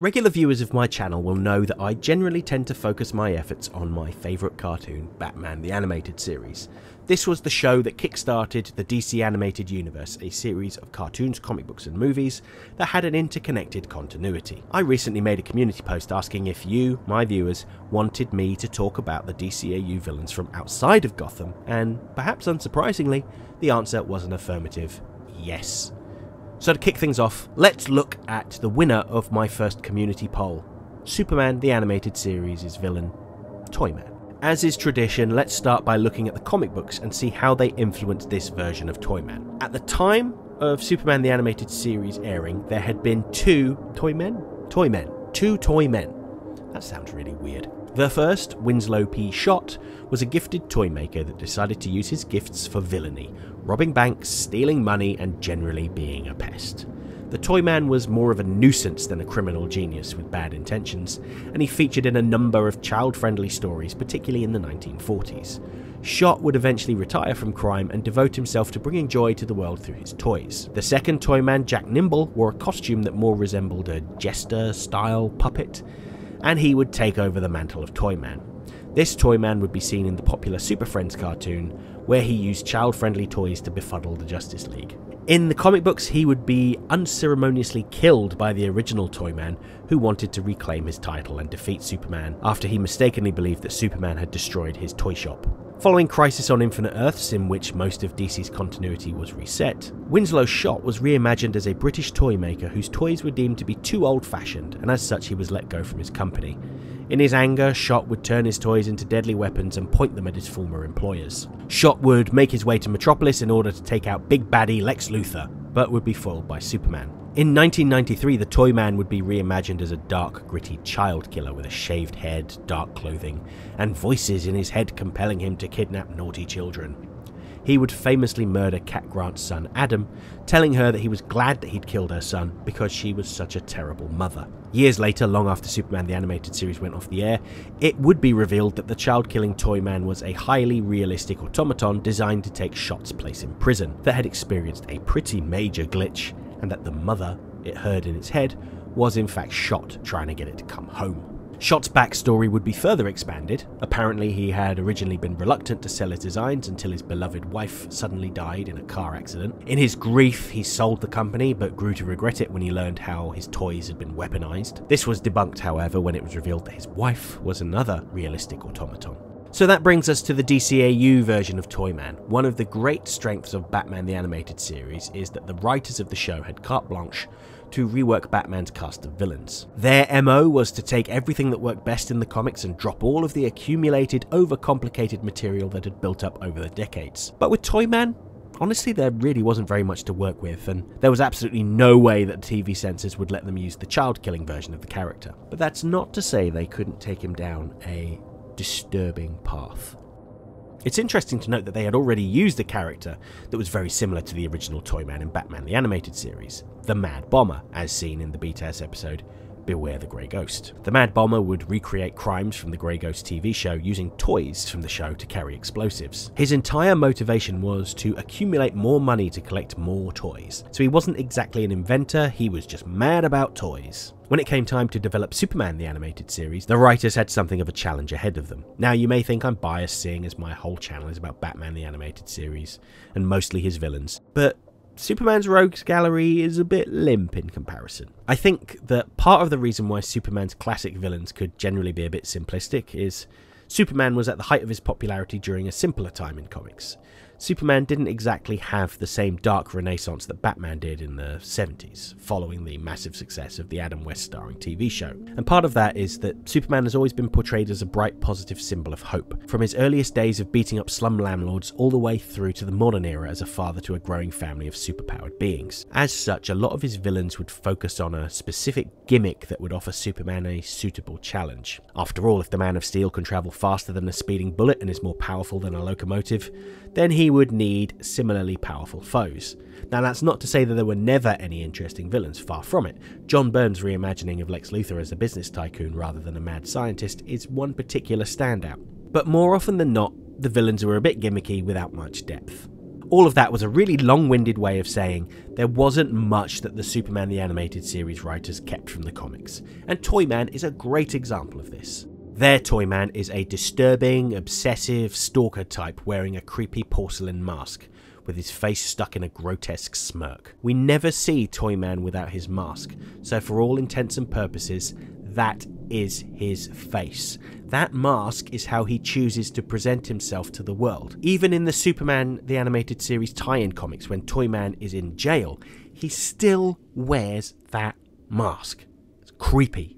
Regular viewers of my channel will know that I generally tend to focus my efforts on my favourite cartoon, Batman the Animated Series. This was the show that kickstarted the DC Animated Universe, a series of cartoons, comic books and movies that had an interconnected continuity. I recently made a community post asking if you, my viewers, wanted me to talk about the DCAU villains from outside of Gotham, and perhaps unsurprisingly, the answer was an affirmative yes. So to kick things off, let's look at the winner of my first community poll, Superman the Animated Series' villain, Toyman. As is tradition, let's start by looking at the comic books and see how they influenced this version of Toyman. At the time of Superman the Animated Series airing, there had been two Toymen. That sounds really weird. The first, Winslow P. Schott, was a gifted toy maker that decided to use his gifts for villainy, robbing banks, stealing money, and generally being a pest. The Toyman was more of a nuisance than a criminal genius with bad intentions, and he featured in a number of child-friendly stories, particularly in the 1940s. Schott would eventually retire from crime and devote himself to bringing joy to the world through his toys. The second Toyman, Jack Nimble, wore a costume that more resembled a jester-style puppet, and he would take over the mantle of Toyman. This Toyman would be seen in the popular Super Friends cartoon, where he used child-friendly toys to befuddle the Justice League. In the comic books, he would be unceremoniously killed by the original Toyman, who wanted to reclaim his title and defeat Superman after he mistakenly believed that Superman had destroyed his toy shop. Following Crisis on Infinite Earths, in which most of DC's continuity was reset, Winslow Schott was reimagined as a British toy maker whose toys were deemed to be too old-fashioned, and as such he was let go from his company. In his anger, Schott would turn his toys into deadly weapons and point them at his former employers. Schott would make his way to Metropolis in order to take out big baddie Lex Luthor, but would be foiled by Superman. In 1993, the Toyman would be reimagined as a dark, gritty child killer with a shaved head, dark clothing, and voices in his head compelling him to kidnap naughty children. He would famously murder Cat Grant's son Adam, telling her that he was glad that he'd killed her son because she was such a terrible mother. Years later, long after Superman the Animated Series went off the air, it would be revealed that the child-killing Toyman was a highly realistic automaton designed to take Schott's place in prison that had experienced a pretty major glitch, and that the mother it heard in its head was in fact Schott trying to get it to come home. Schott's backstory would be further expanded. Apparently he had originally been reluctant to sell his designs until his beloved wife suddenly died in a car accident. In his grief he sold the company but grew to regret it when he learned how his toys had been weaponized. This was debunked, however, when it was revealed that his wife was another realistic automaton. So that brings us to the DCAU version of Toyman. One of the great strengths of Batman the Animated Series is that the writers of the show had carte blanche to rework Batman's cast of villains. Their MO was to take everything that worked best in the comics and drop all of the accumulated, overcomplicated material that had built up over the decades. But with Toyman, honestly, there really wasn't very much to work with, and there was absolutely no way that TV censors would let them use the child-killing version of the character. But that's not to say they couldn't take him down a disturbing path. It's interesting to note that they had already used a character that was very similar to the original Toyman in Batman the Animated Series, the Mad Bomber, as seen in the BTS episode Beware the Grey Ghost. The Mad Bomber would recreate crimes from the Grey Ghost TV show using toys from the show to carry explosives. His entire motivation was to accumulate more money to collect more toys, so he wasn't exactly an inventor, he was just mad about toys. When it came time to develop Superman the Animated Series, the writers had something of a challenge ahead of them. Now, you may think I'm biased seeing as my whole channel is about Batman the Animated Series and mostly his villains, but Superman's rogues gallery is a bit limp in comparison. I think that part of the reason why Superman's classic villains could generally be a bit simplistic is Superman was at the height of his popularity during a simpler time in comics. Superman didn't exactly have the same dark renaissance that Batman did in the 70s, following the massive success of the Adam West starring TV show. And part of that is that Superman has always been portrayed as a bright, positive symbol of hope, from his earliest days of beating up slum landlords all the way through to the modern era as a father to a growing family of superpowered beings. As such, a lot of his villains would focus on a specific gimmick that would offer Superman a suitable challenge. After all, if the Man of Steel can travel faster than a speeding bullet and is more powerful than a locomotive, then he would need similarly powerful foes. Now, that's not to say that there were never any interesting villains, far from it. John Byrne's reimagining of Lex Luthor as a business tycoon rather than a mad scientist is one particular standout. But more often than not, the villains were a bit gimmicky without much depth. All of that was a really long-winded way of saying there wasn't much that the Superman the Animated Series writers kept from the comics, and Toyman is a great example of this. Their Toyman is a disturbing, obsessive stalker type wearing a creepy porcelain mask, with his face stuck in a grotesque smirk. We never see Toyman without his mask, so for all intents and purposes, that is his face. That mask is how he chooses to present himself to the world. Even in the Superman the Animated Series tie-in comics, when Toyman is in jail, he still wears that mask. It's creepy.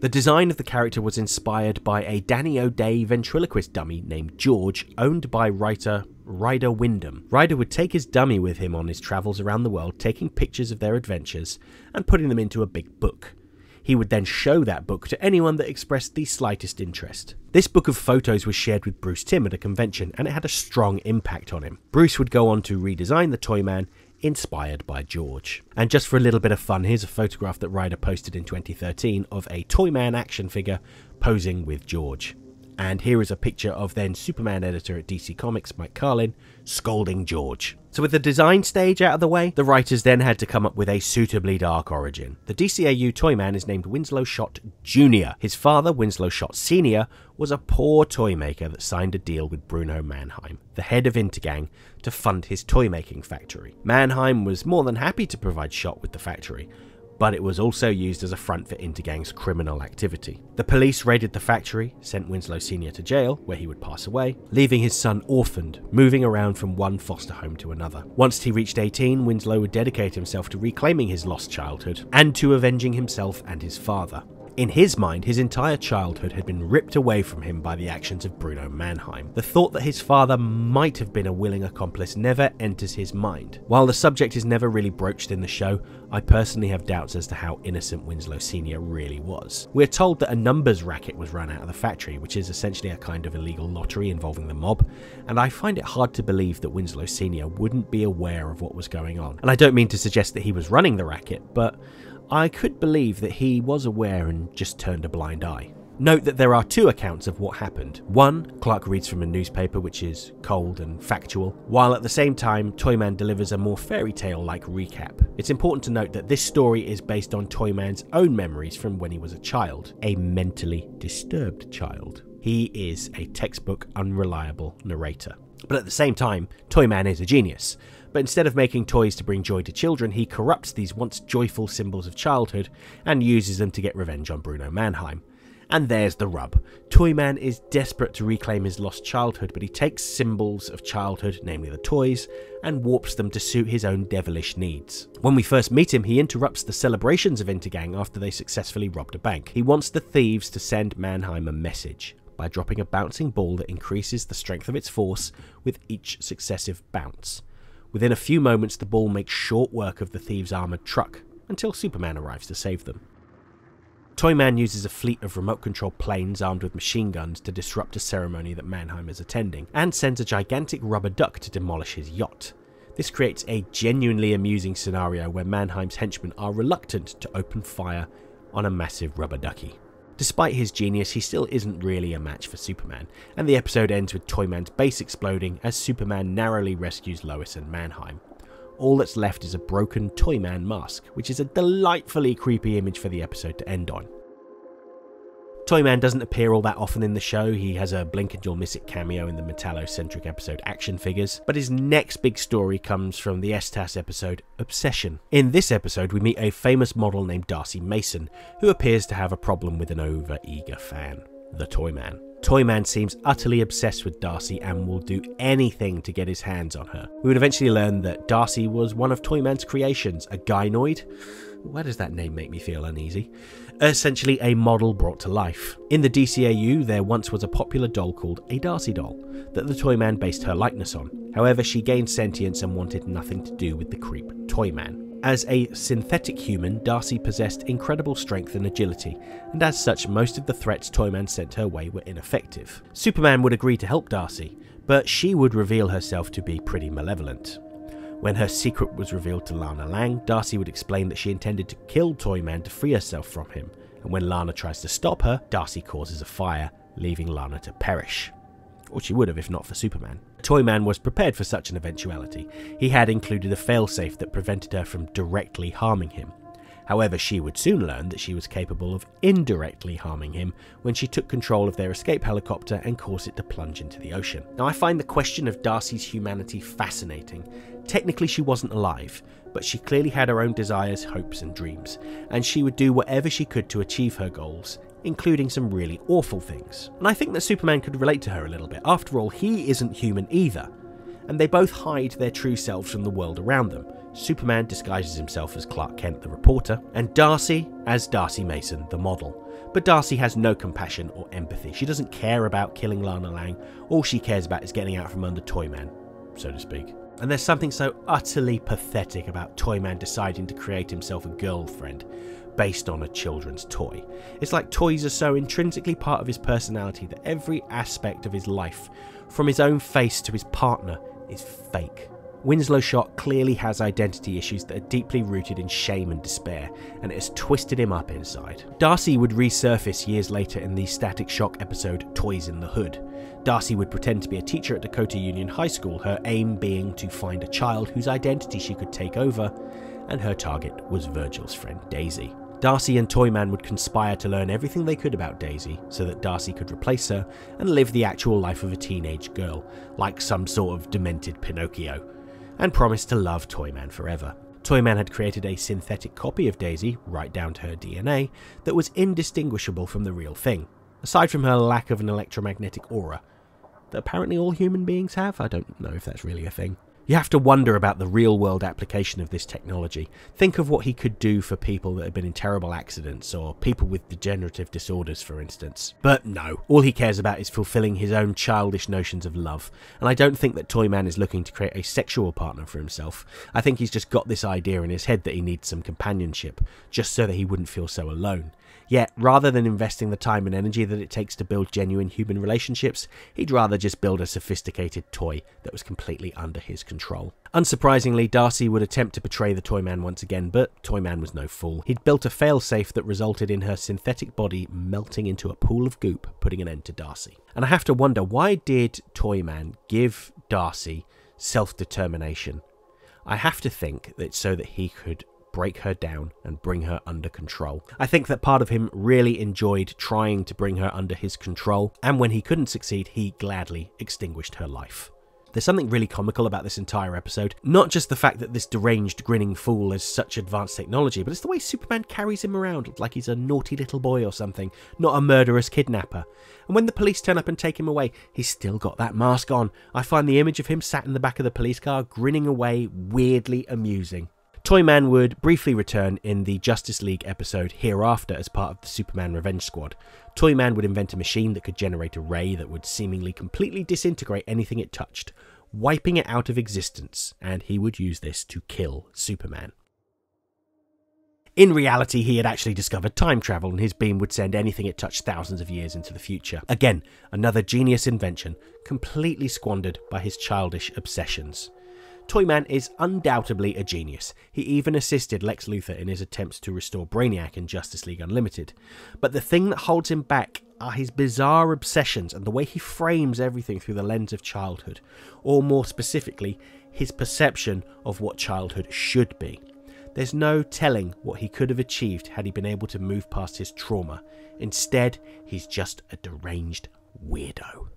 The design of the character was inspired by a Danny O'Day ventriloquist dummy named George, owned by writer Ryder Windham. Ryder would take his dummy with him on his travels around the world, taking pictures of their adventures and putting them into a big book. He would then show that book to anyone that expressed the slightest interest. This book of photos was shared with Bruce Timm at a convention, and it had a strong impact on him. Bruce would go on to redesign the Toyman, inspired by George. And just for a little bit of fun, here's a photograph that Ryder posted in 2013 of a Toyman action figure posing with George. And here is a picture of then Superman editor at DC Comics, Mike Carlin, scolding George. So with the design stage out of the way, the writers then had to come up with a suitably dark origin. The DCAU Toyman is named Winslow Schott Jr. His father, Winslow Schott Sr., was a poor toy maker that signed a deal with Bruno Mannheim, the head of Intergang, to fund his toy-making factory. Mannheim was more than happy to provide Schott with the factory, but it was also used as a front for Intergang's criminal activity. The police raided the factory, sent Winslow Sr. to jail, where he would pass away, leaving his son orphaned, moving around from one foster home to another. Once he reached 18, Winslow would dedicate himself to reclaiming his lost childhood, and to avenging himself and his father. In his mind, his entire childhood had been ripped away from him by the actions of Bruno Mannheim. The thought that his father might have been a willing accomplice never enters his mind. While the subject is never really broached in the show, I personally have doubts as to how innocent Winslow Sr. really was. We're told that a numbers racket was run out of the factory, which is essentially a kind of illegal lottery involving the mob, and I find it hard to believe that Winslow Sr. wouldn't be aware of what was going on. And I don't mean to suggest that he was running the racket, but I could believe that he was aware and just turned a blind eye. Note that there are two accounts of what happened. One, Clark reads from a newspaper, which is cold and factual, while at the same time Toyman delivers a more fairy tale-like recap. It's important to note that this story is based on Toyman's own memories from when he was a child, a mentally disturbed child. He is a textbook unreliable narrator. But at the same time, Toyman is a genius. But instead of making toys to bring joy to children, he corrupts these once joyful symbols of childhood and uses them to get revenge on Bruno Mannheim. And there's the rub. Toyman is desperate to reclaim his lost childhood, but he takes symbols of childhood, namely the toys, and warps them to suit his own devilish needs. When we first meet him, he interrupts the celebrations of Intergang after they successfully robbed a bank. He wants the thieves to send Mannheim a message by dropping a bouncing ball that increases the strength of its force with each successive bounce. Within a few moments, the ball makes short work of the thieves' armoured truck, until Superman arrives to save them. Toyman uses a fleet of remote-control planes armed with machine guns to disrupt a ceremony that Mannheim is attending, and sends a gigantic rubber duck to demolish his yacht. This creates a genuinely amusing scenario where Mannheim's henchmen are reluctant to open fire on a massive rubber ducky. Despite his genius, he still isn't really a match for Superman, and the episode ends with Toyman's base exploding as Superman narrowly rescues Lois and Mannheim. All that's left is a broken Toyman mask, which is a delightfully creepy image for the episode to end on. Toyman doesn't appear all that often in the show. He has a blink-and-you'll-miss-it cameo in the Metallo-centric episode Action Figures, but his next big story comes from the STAS episode Obsession. In this episode, we meet a famous model named Darcy Mason, who appears to have a problem with an over-eager fan, the Toyman. Toyman seems utterly obsessed with Darcy and will do anything to get his hands on her. We would eventually learn that Darcy was one of Toyman's creations, a gynoid. Why does that name make me feel uneasy? Essentially a model brought to life. In the DCAU, there once was a popular doll called a Darcy doll that the Toyman based her likeness on. However, she gained sentience and wanted nothing to do with the creep Toyman. As a synthetic human, Darcy possessed incredible strength and agility, and as such, most of the threats Toyman sent her way were ineffective. Superman would agree to help Darcy, but she would reveal herself to be pretty malevolent. When her secret was revealed to Lana Lang, Darcy would explain that she intended to kill Toyman to free herself from him, and when Lana tries to stop her, Darcy causes a fire, leaving Lana to perish. Or she would have if not for Superman. Toyman was prepared for such an eventuality. He had included a failsafe that prevented her from directly harming him. However, she would soon learn that she was capable of indirectly harming him when she took control of their escape helicopter and caused it to plunge into the ocean. Now, I find the question of Darcy's humanity fascinating. Technically, she wasn't alive, but she clearly had her own desires, hopes, and dreams, and she would do whatever she could to achieve her goals, including some really awful things. And I think that Superman could relate to her a little bit. After all, he isn't human either, and they both hide their true selves from the world around them. Superman disguises himself as Clark Kent, the reporter, and Darcy as Darcy Mason, the model. But Darcy has no compassion or empathy. She doesn't care about killing Lana Lang. All she cares about is getting out from under Toyman, so to speak. And there's something so utterly pathetic about Toyman deciding to create himself a girlfriend based on a children's toy. It's like toys are so intrinsically part of his personality that every aspect of his life, from his own face to his partner, is fake. Winslow Schott clearly has identity issues that are deeply rooted in shame and despair, and it has twisted him up inside. Darcy would resurface years later in the Static Shock episode Toys in the Hood. Darcy would pretend to be a teacher at Dakota Union High School, her aim being to find a child whose identity she could take over, and her target was Virgil's friend Daisy. Darcy and Toyman would conspire to learn everything they could about Daisy so that Darcy could replace her and live the actual life of a teenage girl, like some sort of demented Pinocchio, and promise to love Toyman forever. Toyman had created a synthetic copy of Daisy, right down to her DNA, that was indistinguishable from the real thing, aside from her lack of an electromagnetic aura, that apparently all human beings have. I don't know if that's really a thing. You have to wonder about the real-world application of this technology. Think of what he could do for people that have been in terrible accidents, or people with degenerative disorders, for instance. But no, all he cares about is fulfilling his own childish notions of love, and I don't think that Toyman is looking to create a sexual partner for himself. I think he's just got this idea in his head that he needs some companionship, just so that he wouldn't feel so alone. Yet, rather than investing the time and energy that it takes to build genuine human relationships, he'd rather just build a sophisticated toy that was completely under his control. Unsurprisingly, Darcy would attempt to betray the Toyman once again, but Toyman was no fool. He'd built a failsafe that resulted in her synthetic body melting into a pool of goop, putting an end to Darcy. And I have to wonder, why did Toyman give Darcy self-determination? I have to think that so that he could break her down and bring her under control. I think that part of him really enjoyed trying to bring her under his control, and when he couldn't succeed, he gladly extinguished her life. There's something really comical about this entire episode. Not just the fact that this deranged, grinning fool has such advanced technology, but it's the way Superman carries him around like he's a naughty little boy or something, not a murderous kidnapper. And when the police turn up and take him away, he's still got that mask on. I find the image of him sat in the back of the police car, grinning away, weirdly amusing. Toyman would briefly return in the Justice League episode Hereafter as part of the Superman Revenge Squad. Toyman would invent a machine that could generate a ray that would seemingly completely disintegrate anything it touched, wiping it out of existence, and he would use this to kill Superman. In reality, he had actually discovered time travel, and his beam would send anything it touched thousands of years into the future. Again, another genius invention, completely squandered by his childish obsessions. Toyman is undoubtedly a genius. He even assisted Lex Luthor in his attempts to restore Brainiac in Justice League Unlimited. But the thing that holds him back are his bizarre obsessions and the way he frames everything through the lens of childhood, or more specifically, his perception of what childhood should be. There's no telling what he could have achieved had he been able to move past his trauma. Instead, he's just a deranged weirdo.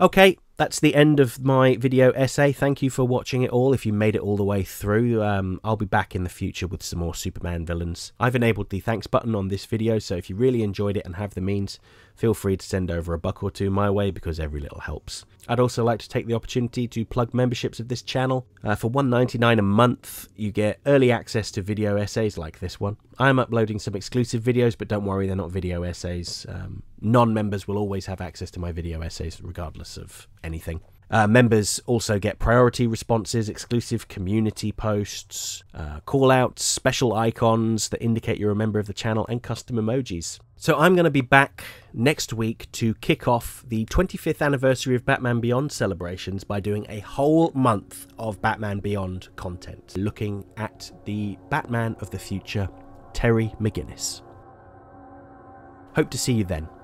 Okay, that's the end of my video essay. Thank you for watching it all. If you made it all the way through, I'll be back in the future with some more Superman villains. I've enabled the thanks button on this video, so if you really enjoyed it and have the means, feel free to send over a buck or two my way, because every little helps. I'd also like to take the opportunity to plug memberships of this channel. For $1.99 a month, you get early access to video essays like this one. I'm uploading some exclusive videos, but don't worry, they're not video essays. Non-members will always have access to my video essays, regardless of anything. Members also get priority responses, exclusive community posts, callouts, special icons that indicate you're a member of the channel, and custom emojis. So I'm going to be back next week to kick off the 25th anniversary of Batman Beyond celebrations by doing a whole month of Batman Beyond content, looking at the Batman of the future, Terry McGinnis. Hope to see you then.